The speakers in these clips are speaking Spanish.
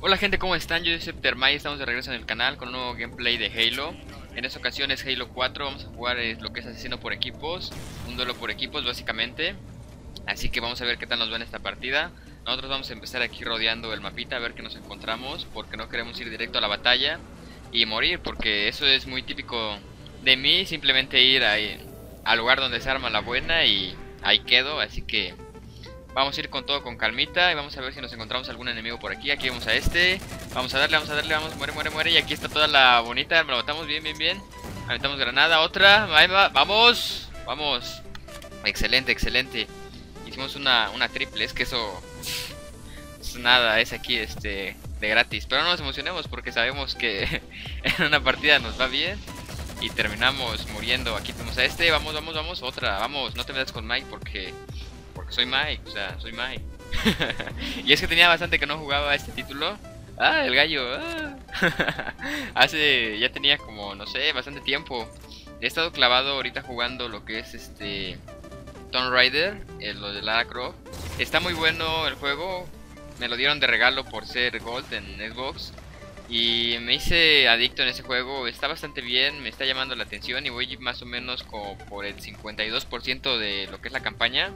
Hola gente, ¿cómo están? Yo soy SepterMike, estamos de regreso en el canal con un nuevo gameplay de Halo. En esta ocasión es Halo 4, vamos a jugar lo que es asesino por equipos, un duelo por equipos básicamente. Así que vamos a ver qué tal nos va en esta partida. Nosotros vamos a empezar aquí rodeando el mapita a ver qué nos encontramos, porque no queremos ir directo a la batalla y morir, porque eso es muy típico de mí, simplemente ir al lugar donde se arma la buena y ahí quedo, así que... vamos a ir con todo con calmita y vamos a ver si nos encontramos algún enemigo por aquí. Aquí vemos a este. Vamos a darle, vamos. Muere, muere. Y aquí está toda la bonita. Me la matamos bien, bien. Aventamos granada, otra. Ahí va. Vamos. Vamos. Excelente, Hicimos una triple. Es que eso... es nada, es aquí de gratis. Pero no nos emocionemos porque sabemos que en una partida nos va bien y terminamos muriendo. Aquí tenemos a este. Vamos, vamos. Otra. Vamos. No te metas con Mike porque... soy Mike, soy Mike. Y es que tenía bastante que no jugaba este título. Ah, el gallo. Ah. Ya tenía como, no sé, bastante tiempo. He estado clavado ahorita jugando lo que es Tomb Raider, lo de Lara Croft. Está muy bueno el juego. Me lo dieron de regalo por ser Gold en Xbox. Y me hice adicto en ese juego. Está bastante bien, me está llamando la atención. Y voy más o menos como por el 52% de lo que es la campaña.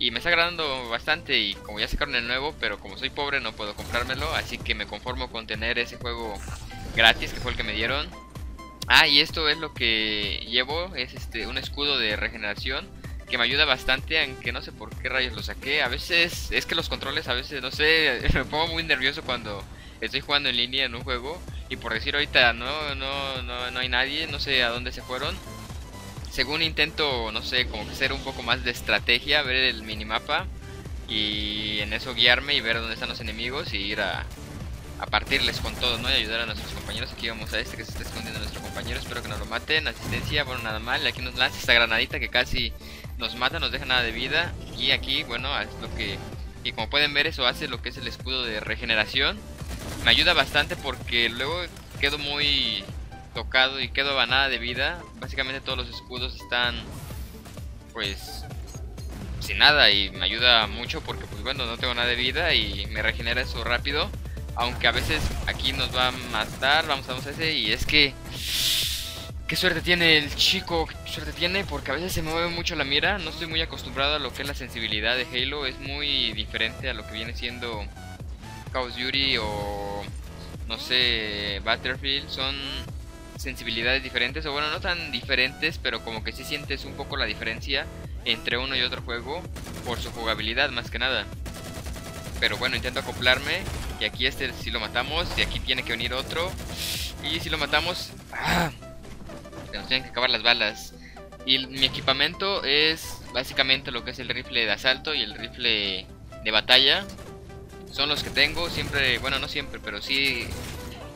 Y me está agradando bastante, y como ya sacaron el nuevo, pero como soy pobre no puedo comprármelo, así que me conformo con tener ese juego gratis que fue el que me dieron. Ah, y esto es lo que llevo, es un escudo de regeneración que me ayuda bastante, aunque no sé por qué rayos lo saqué. A veces, es que los controles, a veces, no sé, me pongo muy nervioso cuando estoy jugando en línea en un juego. Y por decir ahorita, no hay nadie, no sé a dónde se fueron. Según intento, no sé, como que ser un poco más de estrategia, ver el minimapa y en eso guiarme y ver dónde están los enemigos y ir a partirles con todo, ¿no? Y ayudar a nuestros compañeros. Aquí vamos a que se está escondiendo nuestro compañero, espero que nos lo maten. Asistencia, bueno, nada mal. Aquí nos lanza esta granadita que casi nos mata, nos deja nada de vida. Y aquí, bueno, es lo que... y como pueden ver, eso hace lo que es el escudo de regeneración. Me ayuda bastante porque luego quedo muy... tocado y quedo a nada de vida. Básicamente todos los escudos están pues sin nada y me ayuda mucho porque pues bueno, no tengo nada de vida y me regenera eso rápido, aunque a veces aquí nos va a matar. Vamos a ese, y es que qué suerte tiene el chico, qué suerte tiene, porque a veces se me mueve mucho la mira. No estoy muy acostumbrado a lo que es la sensibilidad de Halo, es muy diferente a lo que viene siendo Call of Duty o no sé, Battlefield. Son sensibilidades diferentes, o bueno, no tan diferentes, pero como que sí sientes un poco la diferencia entre uno y otro juego por su jugabilidad más que nada. Pero bueno, intento acoplarme y aquí si lo matamos, y aquí tiene que venir otro, y si lo matamos, ¡ah!, se nos tienen que acabar las balas. Y mi equipamiento es básicamente lo que es el rifle de asalto y el rifle de batalla. Son los que tengo siempre, bueno, no siempre, pero sí...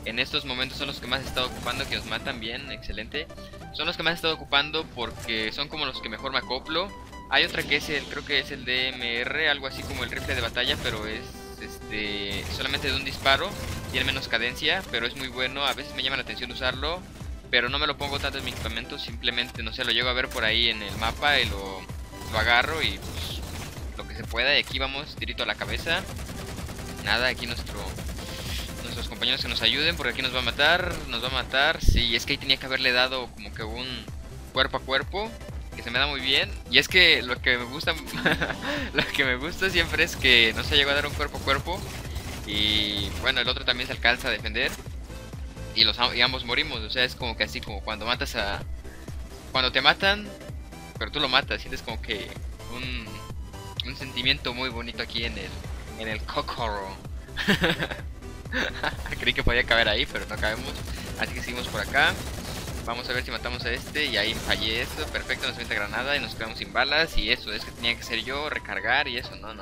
en estos momentos son los que más he estado ocupando, que nos matan bien, excelente. Son los que más he estado ocupando porque son como los que mejor me acoplo. Hay otra que es creo que es el DMR, algo así como el rifle de batalla, pero es solamente de un disparo, tiene menos cadencia, pero es muy bueno. A veces me llama la atención usarlo, pero no me lo pongo tanto en mi equipamiento, simplemente, no sé, lo llego a ver por ahí en el mapa y lo agarro y pues, lo que se pueda. Y aquí vamos, tirito a la cabeza. Nada, aquí nuestros compañeros que nos ayuden, porque aquí nos va a matar, sí, es que ahí tenía que haberle dado como que un cuerpo a cuerpo, que se me da muy bien. Y es que lo que me gusta siempre es que no se llegó a dar un cuerpo a cuerpo, y bueno, el otro también se alcanza a defender, y ambos morimos. O sea, es como que así como cuando matas a... cuando te matan, pero tú lo matas, sientes como que un sentimiento muy bonito aquí en el cocoro. Creí que podía caber ahí, pero no cabemos. Así que seguimos por acá. Vamos a ver si matamos a este. Y ahí fallé esto, perfecto, nos mete granada y nos quedamos sin balas. Y eso, es que tenía que ser yo, recargar y eso, no.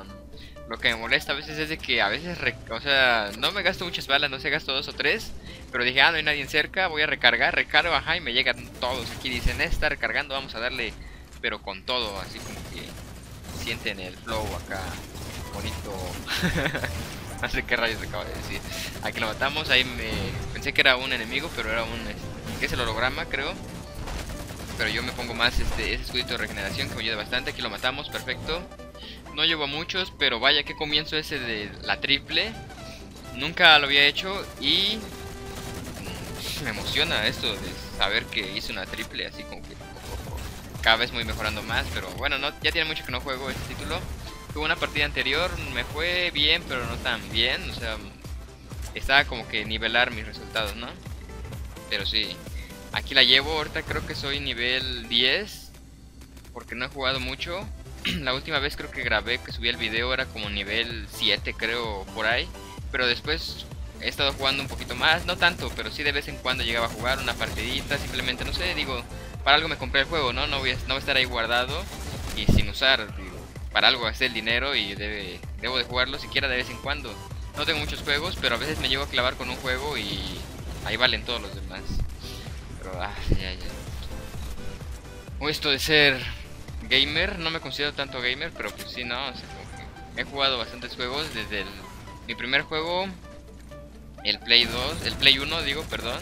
Lo que me molesta a veces es de que a veces, o sea, no me gasto muchas balas, no sé, gasto 2 o 3. Pero dije, ah, no hay nadie en cerca, voy a recargar, recargo, ajá, y me llegan todos. Aquí dicen, está recargando, vamos a darle, pero con todo, así como que sienten el flow acá, bonito. No sé qué rayos acabo de decir. Aquí lo matamos, ahí me... pensé que era un enemigo, pero era un que es el holograma, creo. Pero yo me pongo más ese escudito de regeneración que me ayuda bastante. Aquí lo matamos, perfecto. No llevo a muchos, pero vaya que comienzo ese de la triple. Nunca lo había hecho y me emociona esto de saber que hice una triple, así como que cada vez voy mejorando más. Pero bueno, no, ya tiene mucho que no juego este título. Tuve una partida anterior, me fue bien, pero no tan bien. O sea, estaba como que nivelar mis resultados, ¿no? Pero sí, aquí la llevo, ahorita creo que soy nivel 10, porque no he jugado mucho. La última vez creo que grabé, que subí el video, era como nivel 7 creo, por ahí. Pero después he estado jugando un poquito más, no tanto, pero sí de vez en cuando llegaba a jugar una partidita. Simplemente, no sé, digo, para algo me compré el juego, ¿no? No voy a estar ahí guardado y sin usar, digo, para algo gasté el dinero y debo de jugarlo siquiera de vez en cuando. No tengo muchos juegos, pero a veces me llego a clavar con un juego y ahí valen todos los demás. Pero, ya. Esto de ser gamer, no me considero tanto gamer, pero pues sí, no, o sea, he jugado bastantes juegos desde mi primer juego, el Play 1, digo, perdón.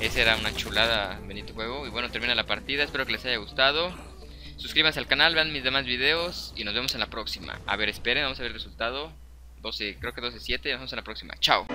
Ese era una chulada, bonito juego. Y bueno, termina la partida, espero que les haya gustado. Suscríbanse al canal, vean mis demás videos y nos vemos en la próxima. A ver, esperen, vamos a ver el resultado. 12, creo que 12-7, nos vemos en la próxima. Chao.